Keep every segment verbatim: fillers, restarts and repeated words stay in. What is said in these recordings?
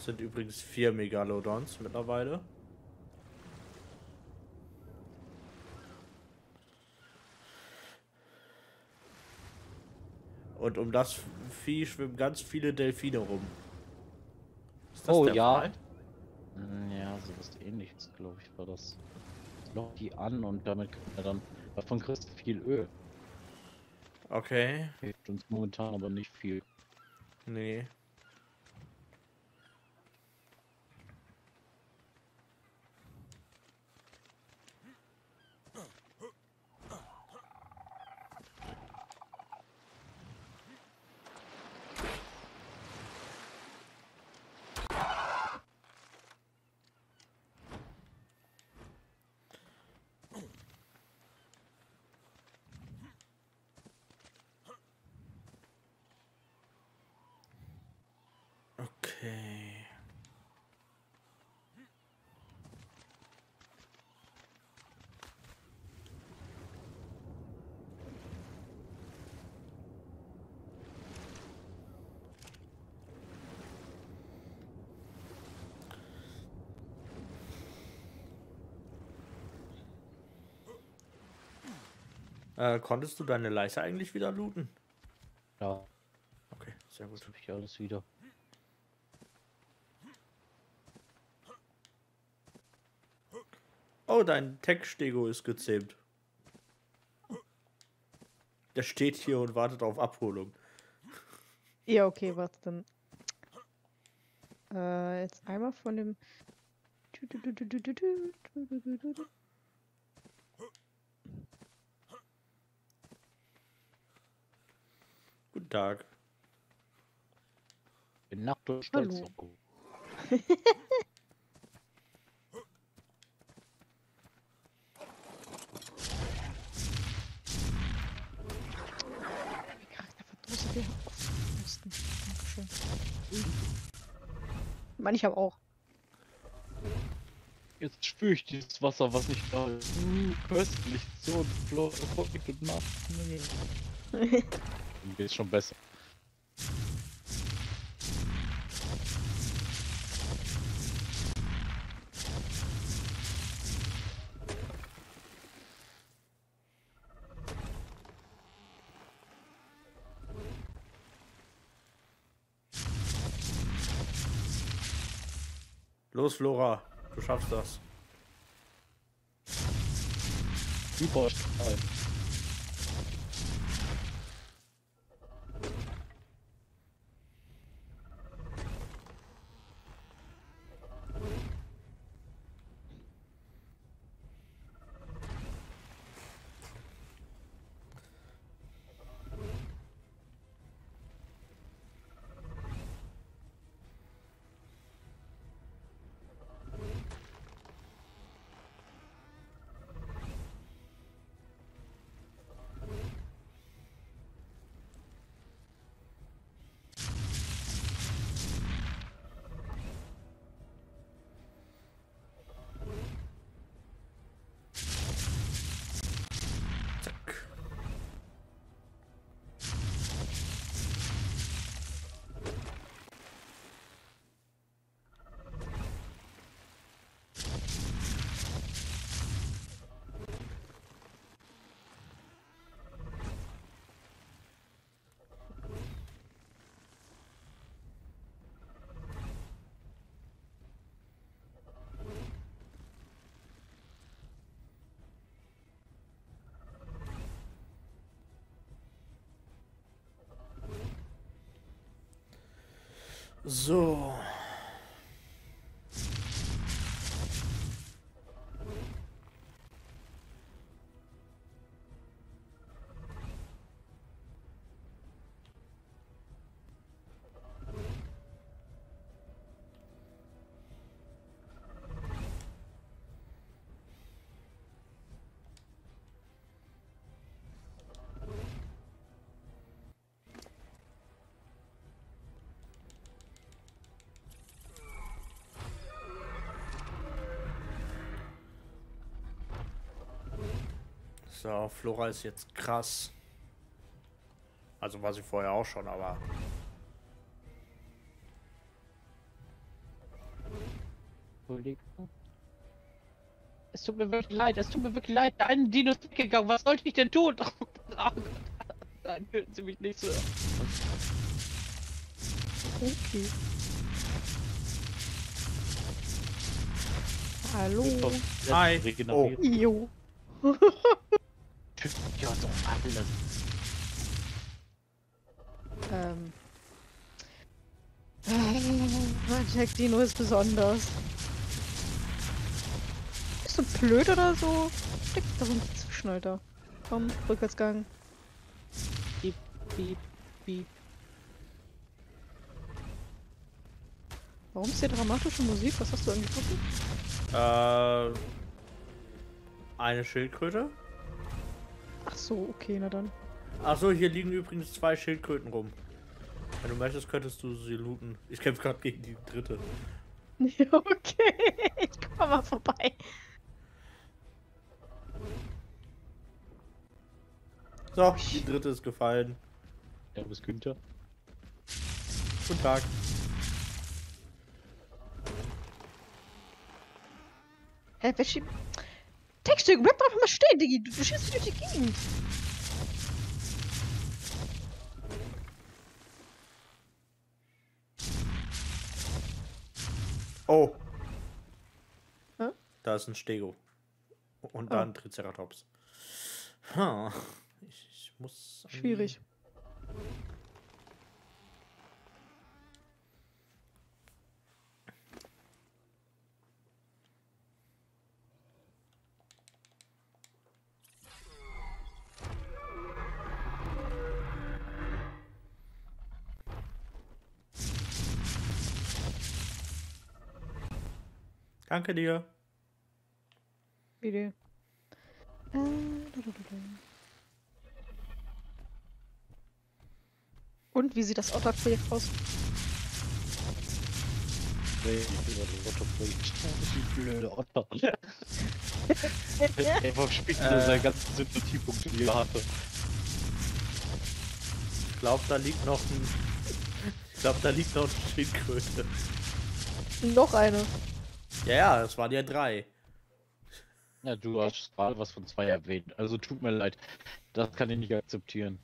Das sind übrigens vier Megalodons mittlerweile. Und um das Vieh schwimmen ganz viele Delfine rum. Ist das oh der ja. Fall? Ja, so was ähnliches, glaube ich, war das. Lockt die an und damit kriegt er dann davon kriegst du viel Öl. Okay. Hilft uns momentan aber nicht viel. Nee. Äh, konntest du deine Leiche eigentlich wieder looten? Ja. Okay, sehr gut. Das hab ich alles wieder. Oh, dein Tech-Stego ist gezähmt. Der steht hier und wartet auf Abholung. Ja, okay, warte dann. Äh, jetzt einmal von dem... Guten Tag. Ich bin nackt und stolz. Mann, ich habe auch. Jetzt spüre ich dieses Wasser, was ich da mm, köstlich so verrückt macht. Dann geht's schon besser. Los, Flora, du schaffst das. Super Strahl. So. So, Flora ist jetzt krass. Also war sie vorher auch schon, aber... Entschuldigung. Es tut mir wirklich leid, es tut mir wirklich leid. Der eine Dino ist weggegangen, was sollte ich denn tun? Nein, hören Sie mich nicht so. Okay. Hallo. Hi. Oh. Jo. Ja, doch alles. Ähm. Jack Dino ist besonders. Bist du blöd oder so? Steck da so ein bisschen Alter. Komm, Rückwärtsgang. Beep, beep, beep. Warum ist hier dramatische Musik? Was hast du angeguckt? Äh. Eine Schildkröte? Ach so, okay, na dann. Ach so, hier liegen übrigens zwei Schildkröten rum. Wenn du möchtest, könntest du sie looten. Ich kämpfe gerade gegen die dritte. Okay, ich komme mal vorbei. So, die dritte ist gefallen. Ja, bis Günther. Guten Tag. Hä, wer schiebt? Textstück, bleib doch einfach mal stehen, Diggi. Du, du schießt durch die Gegend. Oh. Hm? Da ist ein Stego. Und da oh. ein Triceratops. Hm. Ich, ich muss... Schwierig. Danke dir. Bitte. Und wie sieht das Otter-Projekt aus? Nee, ich bin ja das Otter-Projekt. Die blöde Otter. Ey, warum spielt denn seine ganzen Sympathiepunkte, die er hatte? Ich glaube, da liegt noch ein... Ich glaube, da liegt noch eine Schildkröte. Noch eine. Ja, ja, das waren ja drei. Ja, du hast gerade was von zwei erwähnt. Also tut mir leid. Das kann ich nicht akzeptieren.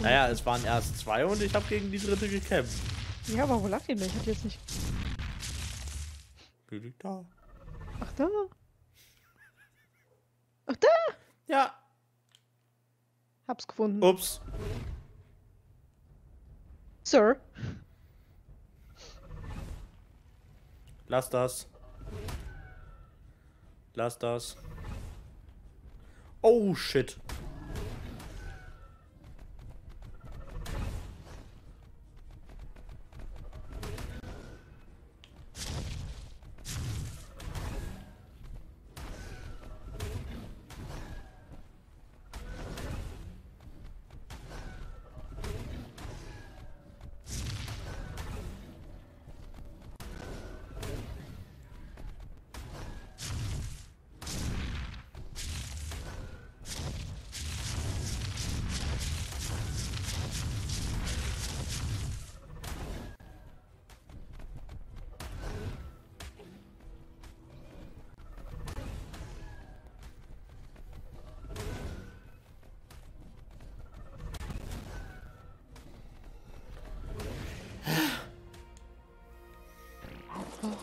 Naja, es waren erst zwei und ich habe gegen die dritte gekämpft. Ja, aber wo lag die denn? Ich hatte jetzt nicht... Die liegt da. Ach da? Ach da? Ja. Hab's gefunden. Ups. Sir. Lass das. Lass das. Oh, shit.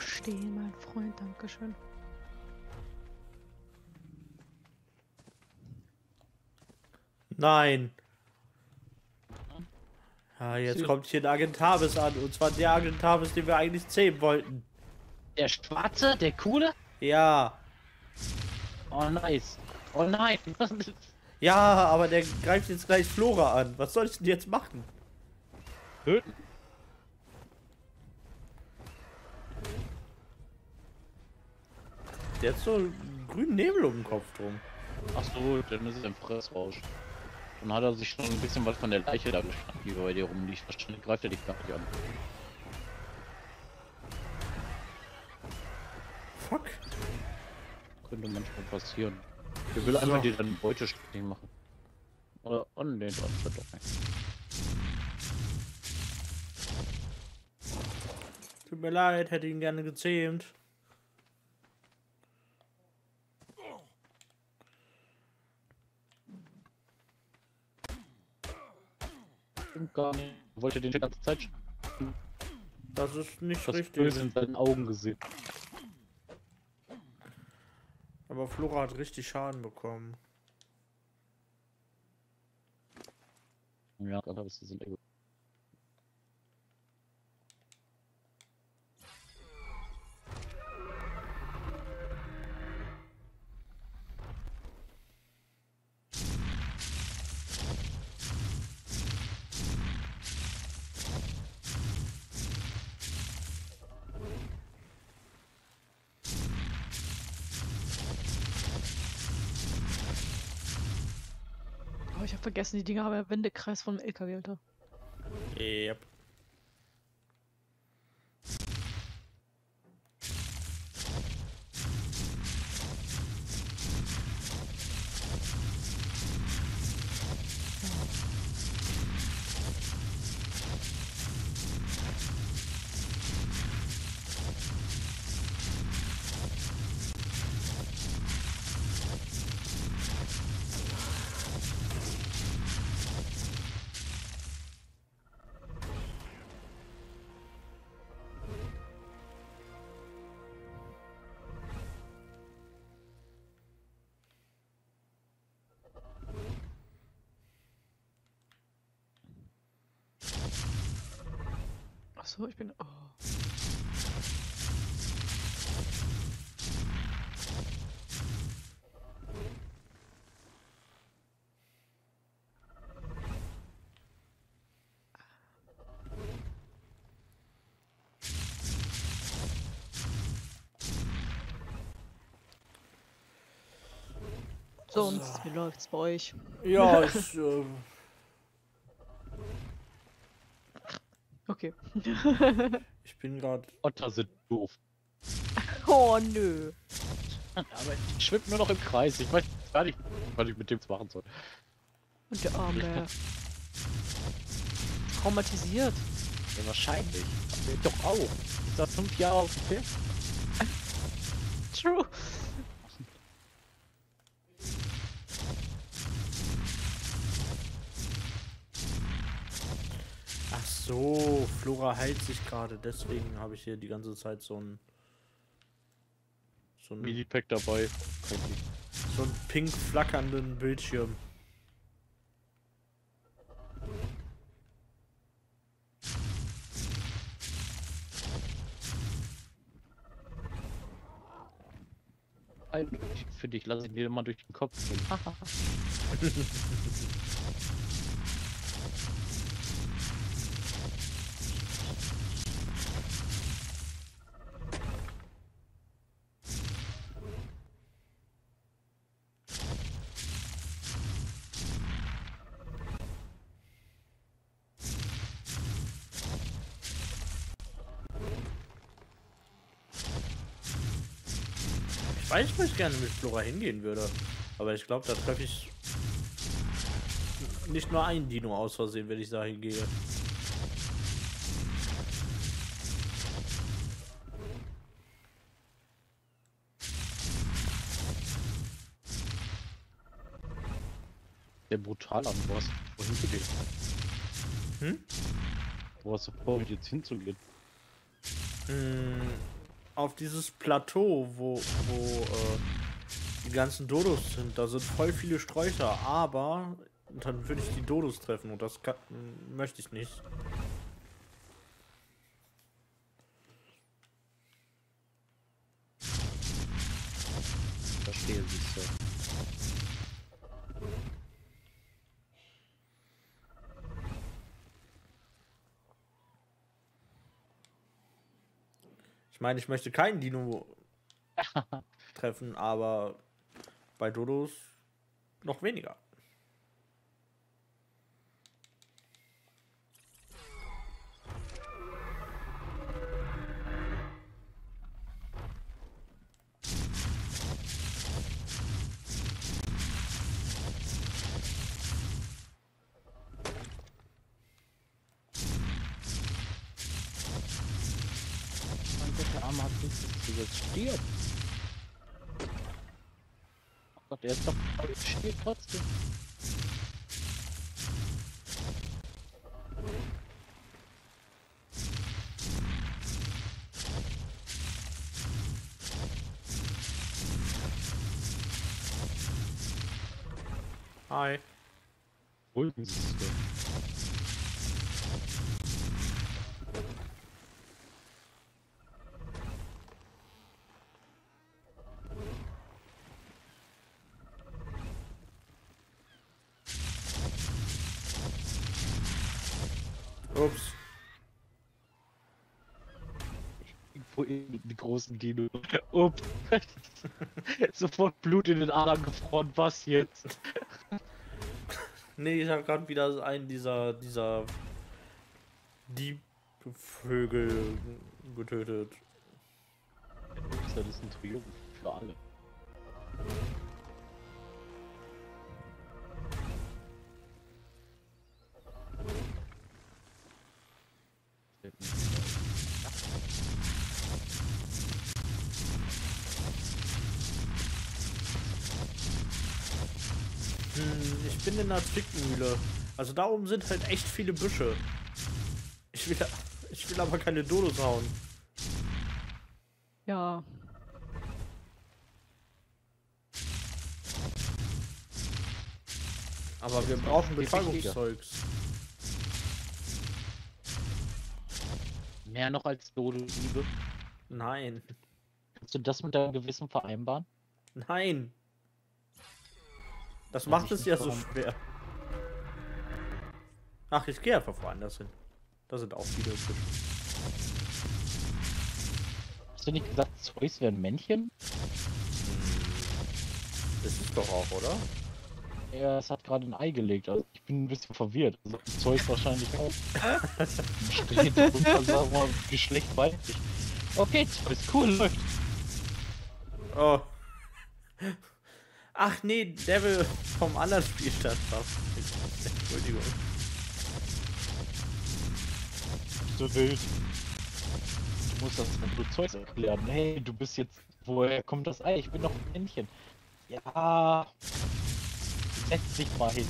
Stehen, mein Freund, dankeschön. Nein. Ja, jetzt kommt hier ein Argentavis an. Und zwar der Argentavis, den wir eigentlich zähmen wollten. Der schwarze, der coole? Ja. Oh, nice. Oh, nein. Ja, aber der greift jetzt gleich Flora an. Was soll ich denn jetzt machen? Töten. Der hat so einen grünen Nebel um den Kopf drum. Ach so, dann ist es ein Fressrausch. Dann hat er sich schon ein bisschen was von der Leiche da geschnappt, die bei dir rumliegt. Wahrscheinlich greift er dich gar nicht an. Fuck. Könnte manchmal passieren. Der will so. Einfach dir dann Beute ständig machen. Oder an den Anschluss doch nicht. Tut mir leid, hätte ihn gerne gezähmt. stimmt gar nicht. Ich wollte den die ganze Zeit schieben. Das ist nicht das richtig. Böse in seinen Augen gesehen. Aber Flora hat richtig Schaden bekommen. Ja, aber das ist ein Ego. Ich hab vergessen, die Dinger haben ja Wendekreis vom L K W, Alter. Yep. So, ich bin... Oh. So, und so. Wie läuft's bei euch? Ja, ich... Äh... Okay. Ich bin gerade. Otter sind doof. Oh nö. Aber ich schwimme nur noch im Kreis. Ich weiß gar nicht, was ich mit dem machen soll. Und der Arme. Traumatisiert. Ja, wahrscheinlich. Doch auch. Ich war fünf Jahre auf dem Film. True. So, Flora heilt sich gerade, deswegen habe ich hier die ganze Zeit so ein so ein Minipack dabei. So einen pink flackernden Bildschirm. Für dich lasse ich mir immer durch den Kopf gehen. Ich weiß, wo ich gerne mit Flora hingehen würde, aber ich glaube, da treffe ich nicht nur einen Dino aus Versehen, wenn ich da hingehe. Der brutal an, wo hast du vorhin hinzugehen? Hm? Wo hast du vorhin jetzt hinzugehen? Hm. Auf dieses Plateau, wo, wo äh, die ganzen Dodos sind, da sind voll viele Sträucher, aber dann würde ich die Dodos treffen und das kann, möchte ich nicht. Verstehe sich so. Ich meine, ich möchte keinen Dino treffen, aber bei Dodos noch weniger. Stirbt. Oh Gott, der ist doch stirbt trotzdem. Hi. Brückensystem. Ups. Die großen Dino. Ups. Sofort Blut in den Adern gefroren. Was jetzt? Nee, ich habe gerade wieder einen dieser dieser Diebvögel getötet. Das ist ein Triumph für alle. Ich bin in der Zwickmühle. Also da oben sind halt echt viele Büsche. Ich will, ich will aber keine Dodos hauen. Ja. Aber wir brauchen Betäubungszeugs. Mehr noch als Dodo-Liebe? Nein. Kannst du das mit deinem Gewissen vereinbaren? Nein. Das macht es ja so schwer. Ach, ich gehe einfach woanders hin. Da sind auch viele Fische. Hast du nicht gesagt, Zeus wäre ein Männchen? Das ist doch auch, oder? Ja, es hat gerade ein Ei gelegt. Also ich bin ein bisschen verwirrt. Also Zeus wahrscheinlich auch. Steht drunter, sagen wir, Geschlecht weiblich. Okay, Zeus, cool, läuft. Oh. Ach nee, Devil vom anderen Spielstand war. Entschuldigung. So wild. Ich muss das mit so Zeug erklären. Hey, du bist jetzt. Woher kommt das Ei? Ich bin doch ein Männchen. Ja. Setz dich mal hin.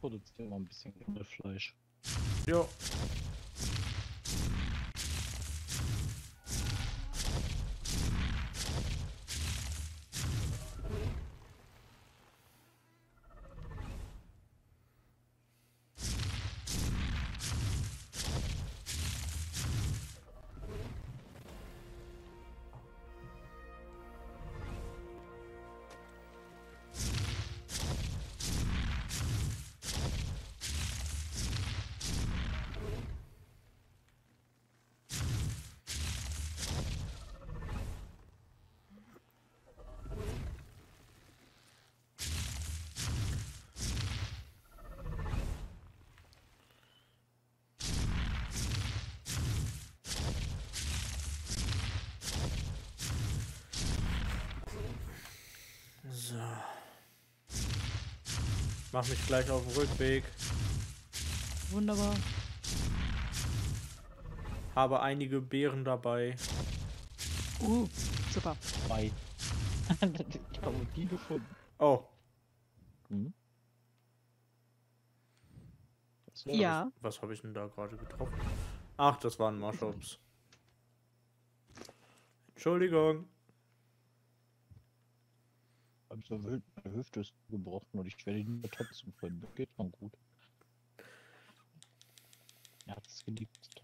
Produzieren wir ein bisschen Fleisch. Ja. So. Mach mich gleich auf den Rückweg. Wunderbar. Habe einige Beeren dabei. Uh, super. Bye. Ich habe die gefunden. Oh. Hm? Was ja. Hab ich, was habe ich denn da gerade getroffen? Ach, das waren Marshops. Entschuldigung. Habe so wild, meine Hüfte ist gebrochen und ich werde ihn nicht mehr topfen können. Das geht schon gut. Er hat es geliebt.